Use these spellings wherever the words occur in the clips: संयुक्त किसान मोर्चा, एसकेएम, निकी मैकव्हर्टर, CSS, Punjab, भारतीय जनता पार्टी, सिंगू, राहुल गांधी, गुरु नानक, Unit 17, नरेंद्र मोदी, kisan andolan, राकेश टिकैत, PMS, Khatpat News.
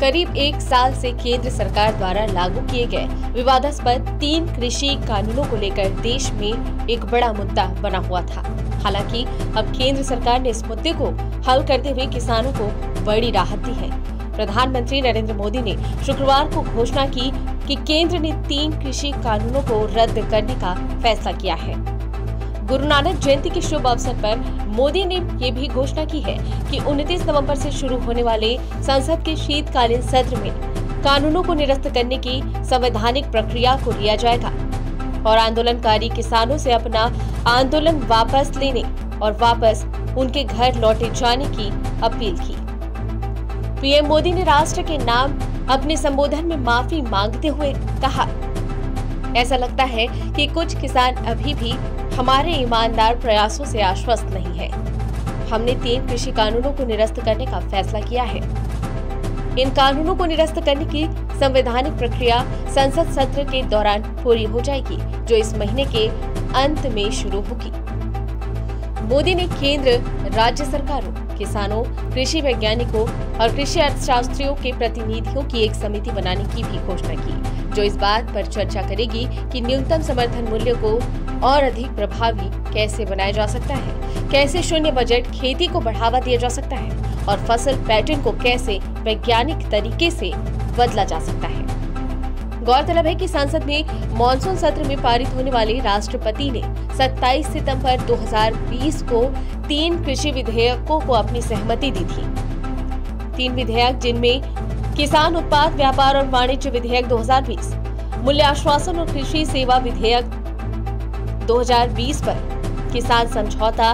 करीब एक साल से केंद्र सरकार द्वारा लागू किए गए विवादास्पद 3 कृषि कानूनों को लेकर देश में एक बड़ा मुद्दा बना हुआ था। हालांकि अब केंद्र सरकार ने इस मुद्दे को हल करते हुए किसानों को बड़ी राहत दी है। प्रधानमंत्री नरेंद्र मोदी ने शुक्रवार को घोषणा की कि केंद्र ने 3 कृषि कानूनों को रद्द करने का फैसला किया है। गुरु नानक जयंती के शुभ अवसर पर मोदी ने ये भी घोषणा की है कि 29 नवंबर से शुरू होने वाले संसद के शीतकालीन सत्र में कानूनों को निरस्त करने की संवैधानिक प्रक्रिया को लिया जाएगा और आंदोलनकारी किसानों से अपना आंदोलन वापस लेने और वापस उनके घर लौटे जाने की अपील की। पीएम मोदी ने राष्ट्र के नाम अपने संबोधन में माफी मांगते हुए कहा, ऐसा लगता है कि कुछ किसान अभी भी हमारे ईमानदार प्रयासों से आश्वस्त नहीं है। हमने 3 कृषि कानूनों को निरस्त करने का फैसला किया है। इन कानूनों को निरस्त करने की संवैधानिक प्रक्रिया संसद सत्र के दौरान पूरी हो जाएगी, जो इस महीने के अंत में शुरू होगी। मोदी ने केंद्र, राज्य सरकारों, किसानों, कृषि वैज्ञानिकों और कृषि अर्थशास्त्रियों के प्रतिनिधियों की एक समिति बनाने की भी घोषणा की, जो इस बात पर चर्चा करेगी कि न्यूनतम समर्थन मूल्य को और अधिक प्रभावी कैसे बनाया जा सकता है, कैसे शून्य बजट खेती को बढ़ावा दिया जा सकता है और फसल पैटर्न को कैसे वैज्ञानिक तरीके से बदला जा सकता है। गौरतलब है कि संसद में मॉनसून सत्र में पारित होने वाले राष्ट्रपति ने 27 सितंबर 2020 को 3 कृषि विधेयकों को अपनी सहमति दी थी। 3 विधेयक, जिनमें किसान उत्पाद व्यापार और वाणिज्य विधेयक 2020, मूल्य आश्वासन और कृषि सेवा विधेयक 2020 पर किसान समझौता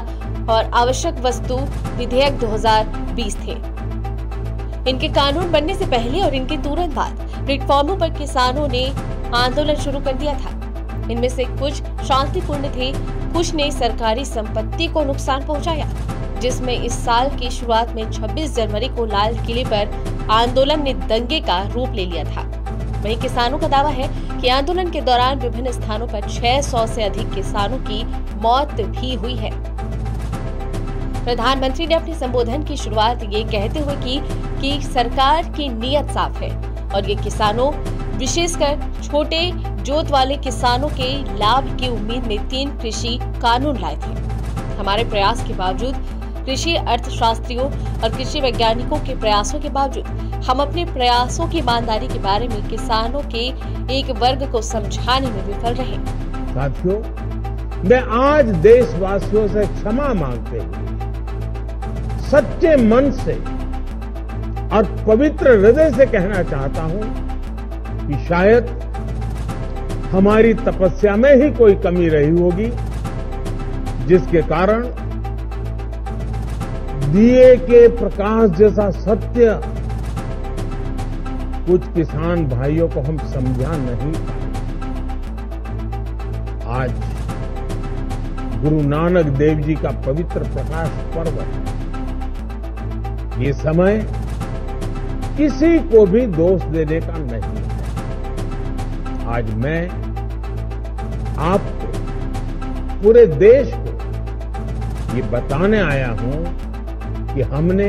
और आवश्यक वस्तु विधेयक 2020 थे। इनके कानून बनने से पहले और इनके तुरंत बाद प्लेटफॉर्मों पर किसानों ने आंदोलन शुरू कर दिया था। इनमें से कुछ शांतिपूर्ण थे, कुछ ने सरकारी संपत्ति को नुकसान पहुंचाया, जिसमें इस साल की शुरुआत में 26 जनवरी को लाल किले पर आंदोलन ने दंगे का रूप ले लिया था। वहीं किसानों का दावा है कि आंदोलन के दौरान विभिन्न स्थानों पर 600 से अधिक किसानों की मौत भी हुई है। प्रधानमंत्री ने अपने संबोधन की शुरुआत ये कहते हुए की कि सरकार की नीयत साफ है और ये किसानों, विशेषकर छोटे जोत वाले किसानों के लाभ की उम्मीद में 3 कृषि कानून लाए थे। हमारे प्रयास के बावजूद, कृषि अर्थशास्त्रियों और कृषि वैज्ञानिकों के प्रयासों के बावजूद, हम अपने प्रयासों की ईमानदारी के बारे में किसानों के एक वर्ग को समझाने में विफल रहे। साथियों, मैं आज देशवासियों से क्षमा मांगते हुए सच्चे मन से और पवित्र हृदय से कहना चाहता हूं कि शायद हमारी तपस्या में ही कोई कमी रही होगी, जिसके कारण दिए के प्रकाश जैसा सत्य कुछ किसान भाइयों को हम समझा नहीं पाए। आज गुरु नानक देव जी का पवित्र प्रकाश पर्व है। ये समय किसी को भी दोष देने का नहीं है। आज मैं आपको, पूरे देश को ये बताने आया हूं कि हमने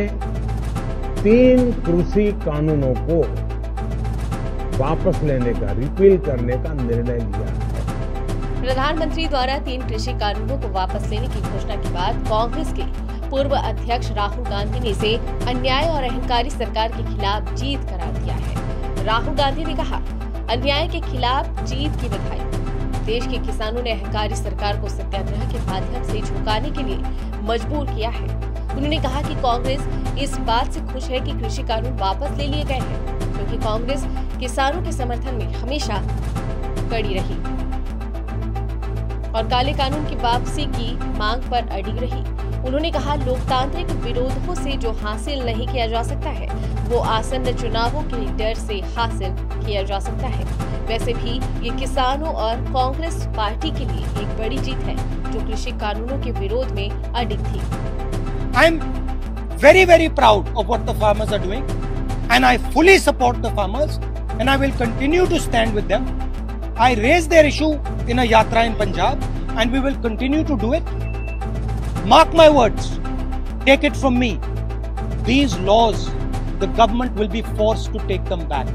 3 कृषि कानूनों को वापस लेने का, रिपील करने का निर्णय लिया है। प्रधानमंत्री द्वारा 3 कृषि कानूनों को वापस लेने की घोषणा के बाद कांग्रेस के पूर्व अध्यक्ष राहुल गांधी ने इसे अन्याय और अहंकारी सरकार के खिलाफ जीत करार दिया है। राहुल गांधी ने कहा, अन्याय के खिलाफ जीत की बधाई। देश के किसानों ने अहंकारी सरकार को सत्याग्रह के माध्यम से झुकाने के लिए मजबूर किया है। उन्होंने कहा कि कांग्रेस इस बात से खुश है कि कृषि कानून वापस ले लिए गए हैं, क्योंकि कांग्रेस किसानों के समर्थन में हमेशा कड़ी रही और काले कानून की वापसी की मांग पर अड़ी रही। उन्होंने कहा, लोकतांत्रिक विरोधों से जो हासिल नहीं किया जा सकता है, वो आसन्न चुनावों के डर से हासिल किया जा सकता है। वैसे भी ये किसानों और कांग्रेस पार्टी के लिए एक बड़ी जीत है, जो कृषि कानूनों के विरोध में अडिग थी। I am very very proud of what the farmers are doing and I fully support the farmers and I will continue to stand with them. I raise their issue in a yatra in Punjab and we will continue to do it. Mark my words, take it from me, these laws the government will be forced to take them back.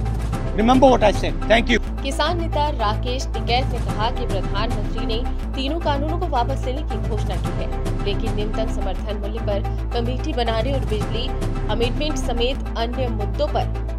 Remember what I said. Thank you. किसान नेता राकेश टिकैत ने कहा कि प्रधानमंत्री ने तीनों कानूनों को वापस लेने की घोषणा की है, लेकिन न्यूनतम समर्थन मूल्य पर कमेटी बनाने और बिजली अमेंडमेंट समेत अन्य मुद्दों पर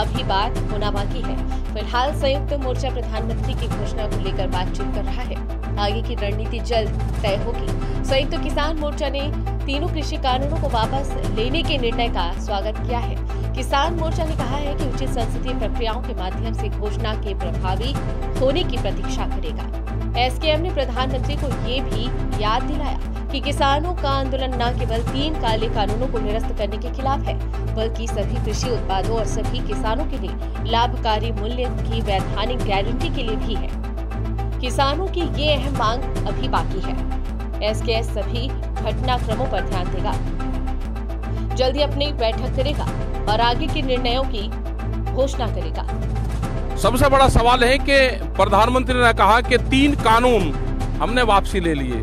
अभी बात होना बाकी है। फिलहाल संयुक्त मोर्चा प्रधानमंत्री की घोषणा को लेकर बातचीत कर रहा है। आगे की रणनीति जल्द तय होगी। संयुक्त किसान मोर्चा ने तीनों कृषि कानूनों को वापस लेने के निर्णय का स्वागत किया है। किसान मोर्चा ने कहा है कि उचित संसदीय प्रक्रियाओं के माध्यम से घोषणा के प्रभावी होने की प्रतीक्षा करेगा। एसकेएम ने प्रधानमंत्री को ये भी याद दिलाया कि किसानों का आंदोलन न केवल 3 काले कानूनों को निरस्त करने के खिलाफ है, बल्कि सभी कृषि उत्पादों और सभी किसानों के लिए लाभकारी मूल्य की वैधानिक गारंटी के लिए भी है। किसानों की ये अहम मांग अभी बाकी है। एसकेएस सभी घटनाक्रमों पर ध्यान देगा, जल्दी अपनी बैठक करेगा और आगे के निर्णयों की घोषणा करेगा। सबसे बड़ा सवाल है कि प्रधानमंत्री ने कहा कि 3 कानून हमने वापसी ले लिए।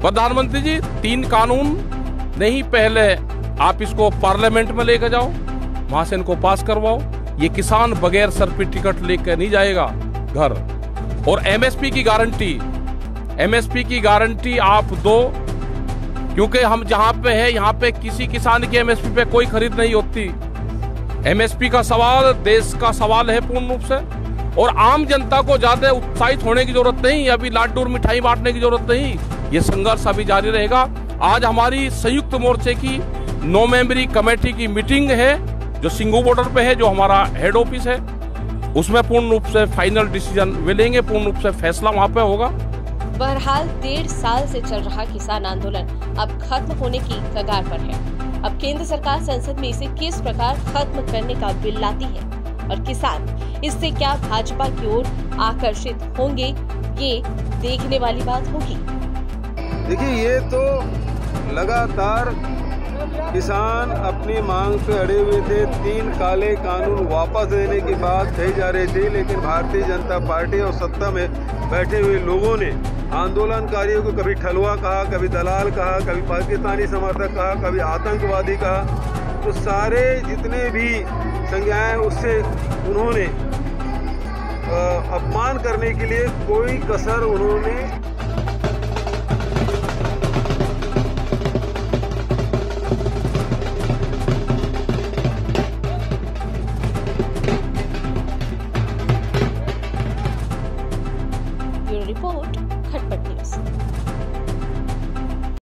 प्रधानमंत्री जी, 3 कानून नहीं, पहले आप इसको पार्लियामेंट में लेकर जाओ, वहां से इनको पास करवाओ। ये किसान बगैर सर पे टिकट लेकर नहीं जाएगा घर। और एमएसपी की गारंटी आप दो, क्योंकि हम जहां पे है यहां पे किसी किसान की एमएसपी पे कोई खरीद नहीं होती। एमएसपी का सवाल देश का सवाल है पूर्ण रूप से, और आम जनता को ज्यादा उत्साहित होने की जरूरत नहीं, अभी लाडू और मिठाई बांटने की जरूरत नहीं। ये संघर्ष अभी जारी रहेगा। आज हमारी संयुक्त मोर्चे की 9 मेंबरी कमेटी की मीटिंग है, जो सिंगू बॉर्डर पे है, जो हमारा हेड ऑफिस है। उसमें पूर्ण रूप से फाइनल डिसीजन वे लेंगे, पूर्ण रूप से फैसला वहाँ पे होगा। बहरहाल 1.5 साल से चल रहा किसान आंदोलन अब खत्म होने की कगार पर है। अब केंद्र सरकार संसद में इसे किस प्रकार खत्म करने का बिल लाती है और किसान इससे क्या भाजपा की ओर आकर्षित होंगे, ये देखने वाली बात होगी। देखिए, ये तो लगातार किसान अपनी मांग पे अड़े हुए थे। 3 काले कानून वापस देने की बात कही जा रही थी, लेकिन भारतीय जनता पार्टी और सत्ता में बैठे हुए लोगों ने आंदोलनकारियों को कभी ठलुआ कहा, कभी दलाल कहा, कभी पाकिस्तानी समर्थक कहा, कभी आतंकवादी कहा। तो सारे जितने भी संज्ञाएं, उससे उन्होंने अपमान करने के लिए कोई कसर उन्होंने रिपोर्ट खटपट न्यूज़।